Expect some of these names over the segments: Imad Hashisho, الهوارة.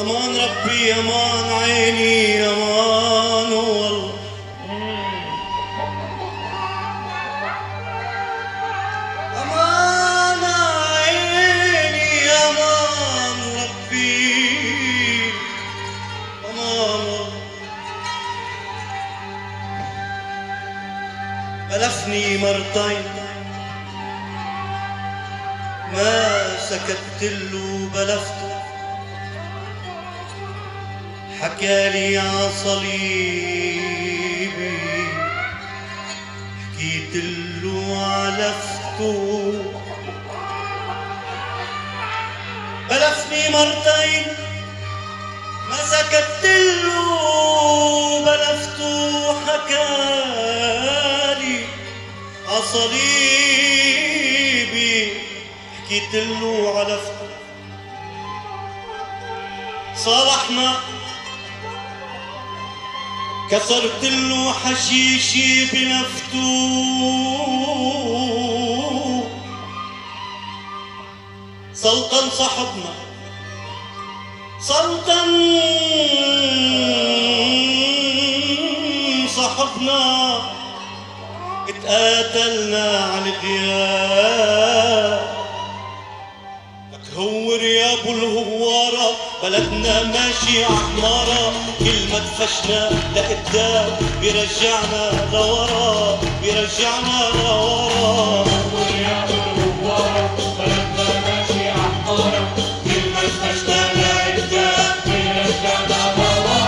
امان ربي امان عيني امان والله. امان عيني امان ربي امان والله. بلغني مرتين ما سكتله بلغته، حكالي عن صليبي حكيتله علفته. بلغني مرتين ما سكتله بلغته، حكالي عن صليبي حكيتله علفته. صالحنا كسرت له حشيشي بنفته، سلطان صاحبنا سلطان صاحبنا اتقاتلنا على الغياب. هور يا ابو الهواره بلدنا ماشي عماره، كل ما تفشنا لقدام بيرجعنا لورا بيرجعنا لورا. هور يا ابو الهواره بلدنا ماشي عماره، كل ما تفشنا لقدام بيرجعنا لورا.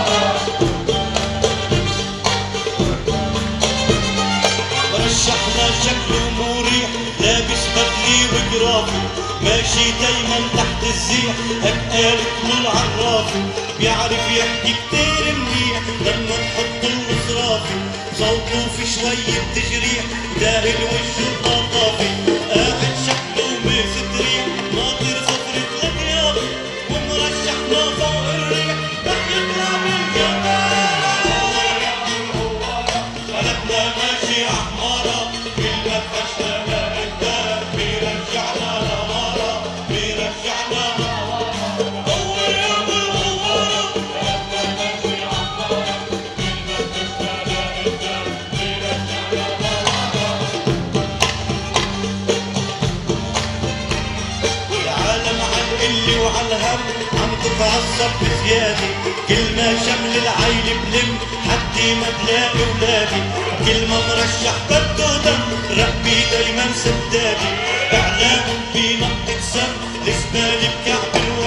مرشحنا شكله مريح لابس بدلي وجرافي، ماشي دايما تحت الزيح هبقالك والعرافي، بيعرف يحكي كتير منيح لما تحط الوصرافي، صوته في شوية تجريح داهل وجه القطافي، قاعد شكله ماسك ريح ناطر صفرة الجرافي، ومرشحنا فوق الريح بحيا كرام الجمال. بلدنا ماشي عمارة كل ما تفشنا لقدام بيرجعنا عصب بزيادة، كل ما شمل العيل بلم حدي ما بلاقي ولادي، كل ما مرشح بده دم ربي دايما سدادي، اعلام بنقطة سم لزبالة بكعب الوادي.